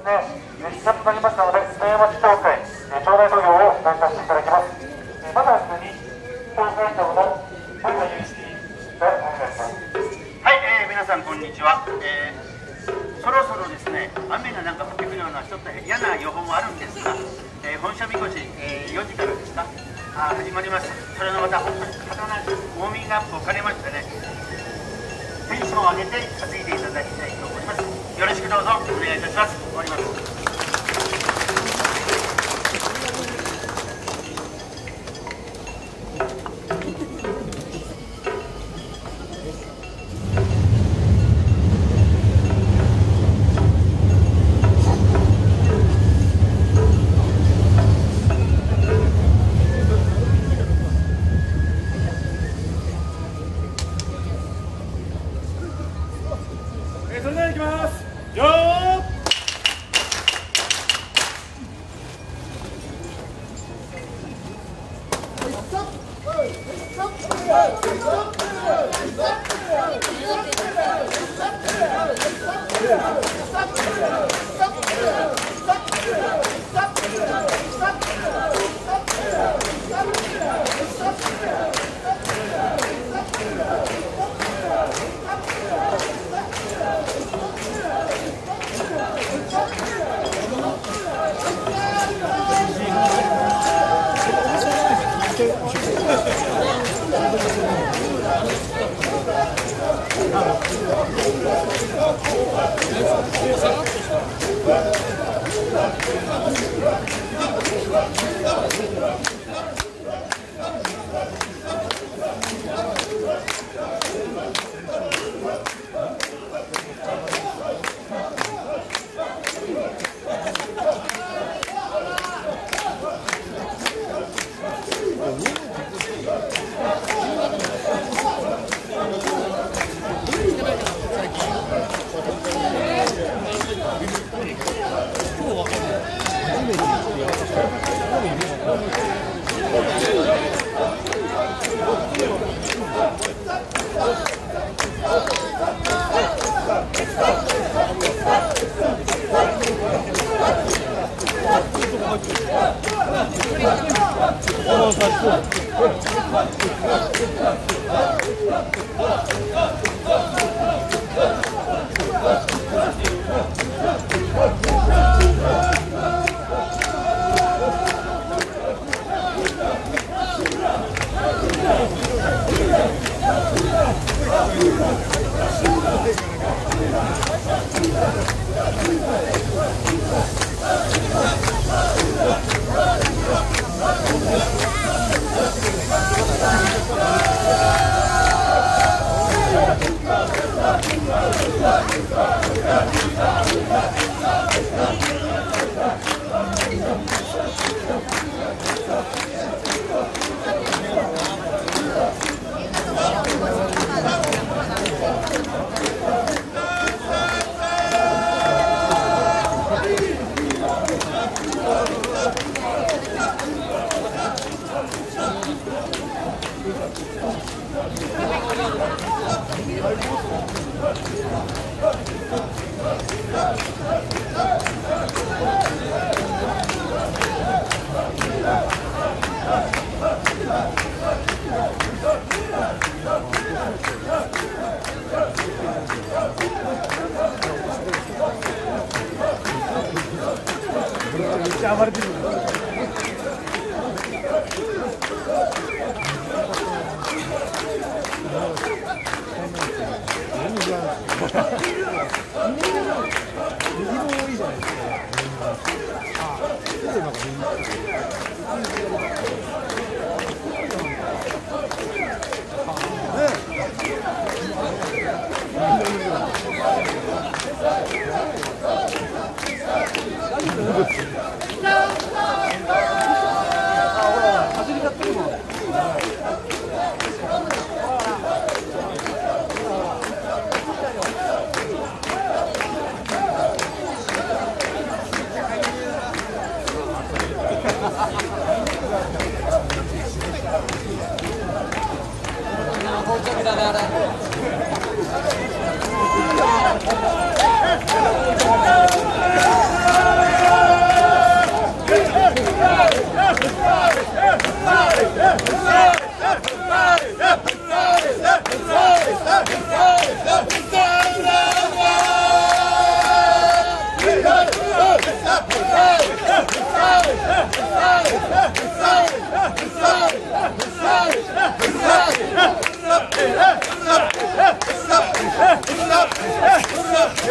ですね、列車となりましたので、津山市長会、町内奉行を参加していただきます。まだですね、町会長の森田祐一がお願いします。はい、皆さんこんにちは。そろそろですね、雨がなんか降ってくるようなちょっと嫌な予報もあるんですが、本社みこし、4時からですか、始まります。それのまた本当に刀ウォーミングアップを兼ねましてね、テンションを上げて担いでいただきたいと思います。よろしくどうぞお願いいたします。終わります。それではいきますよー。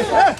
He's up!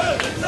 It's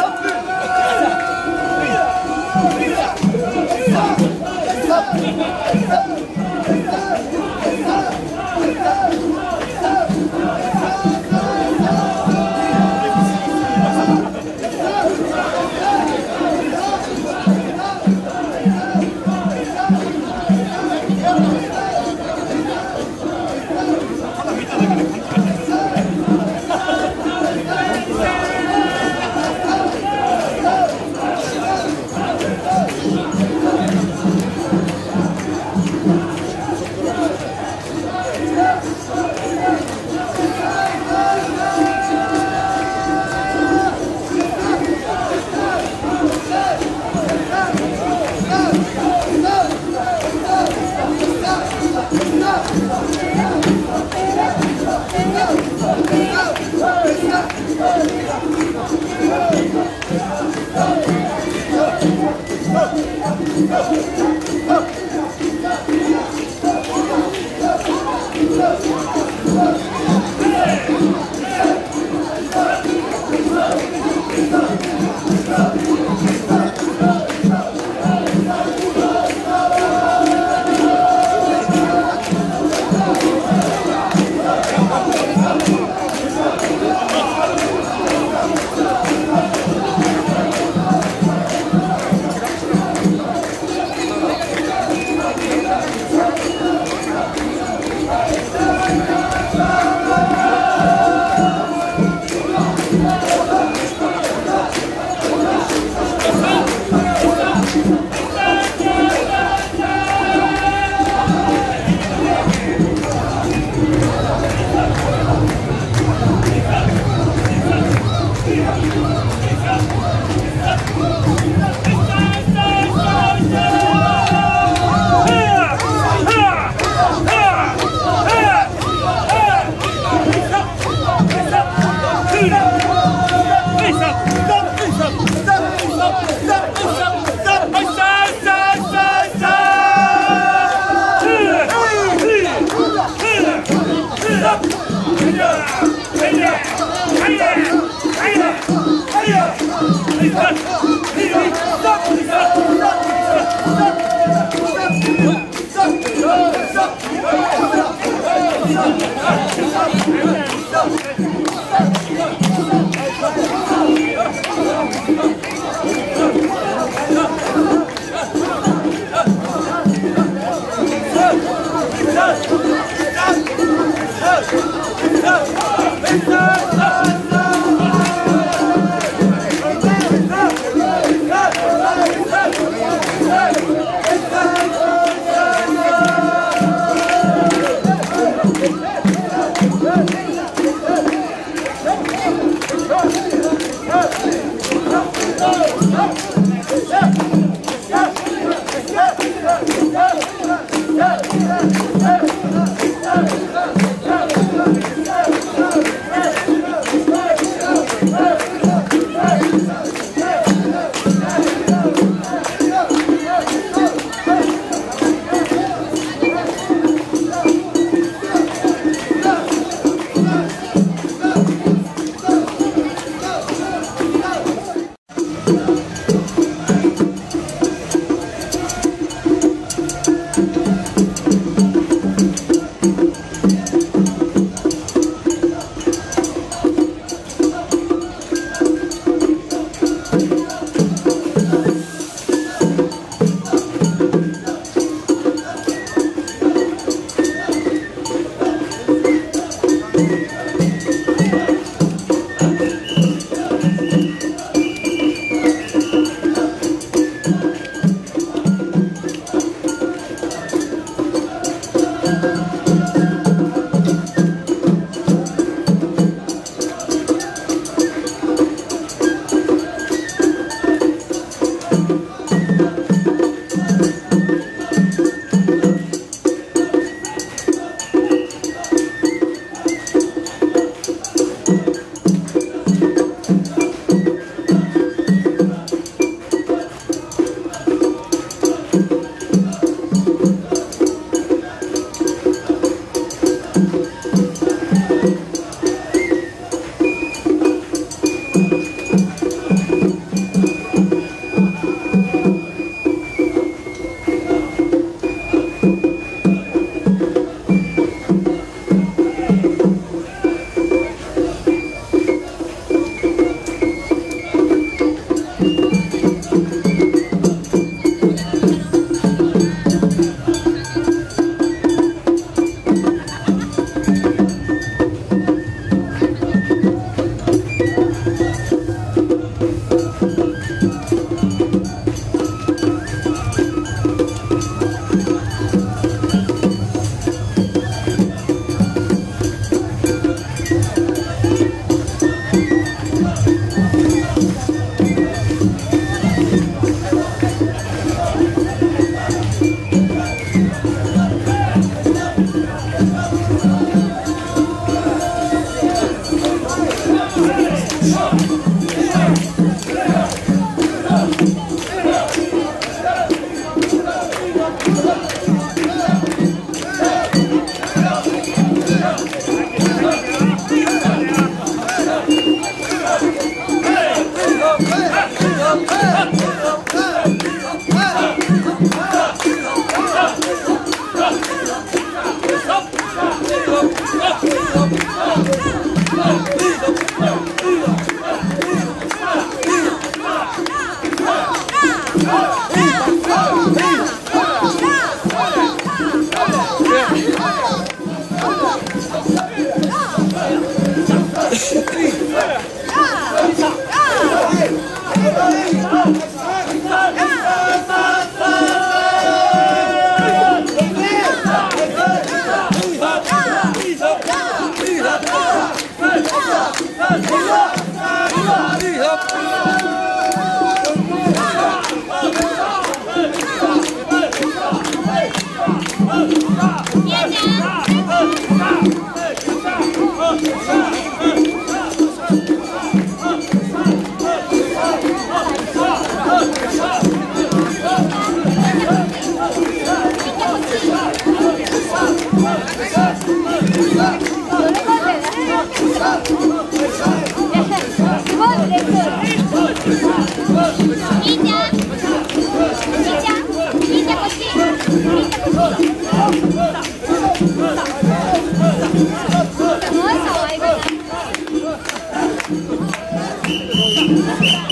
Hey!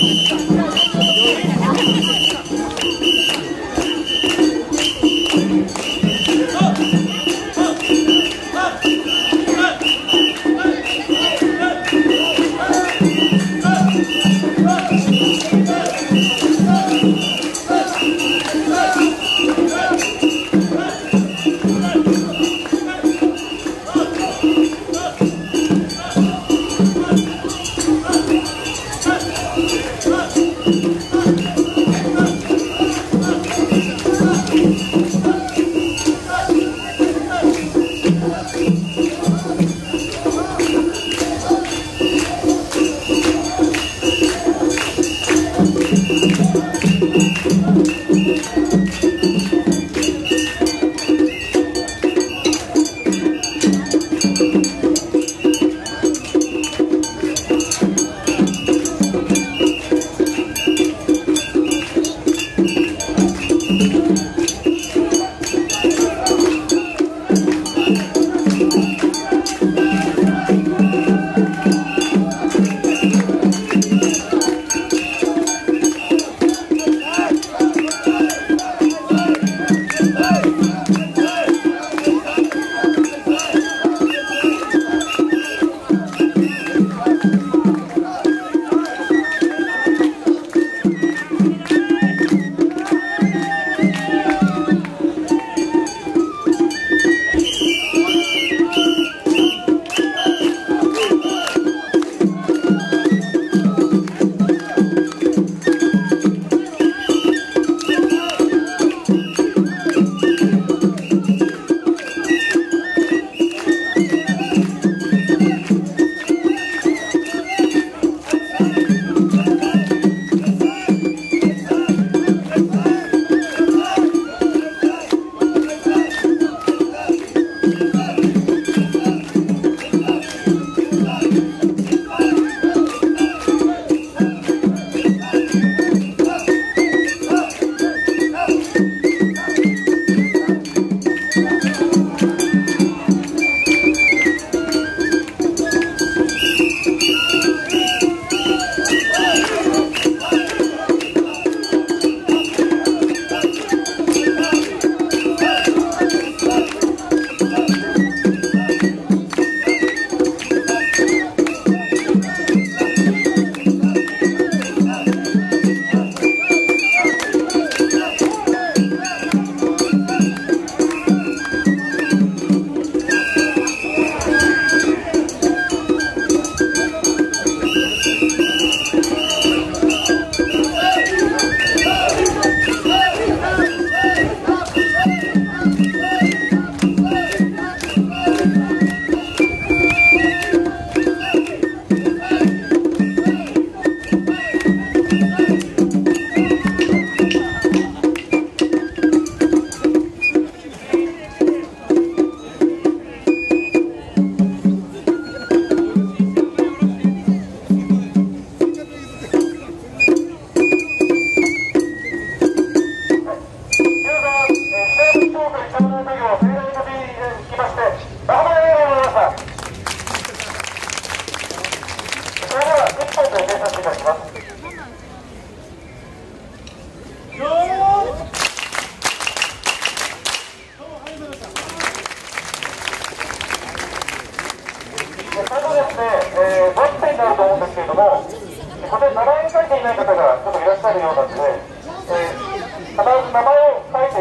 名前を書いて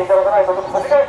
いただかないと、ちょっと間違え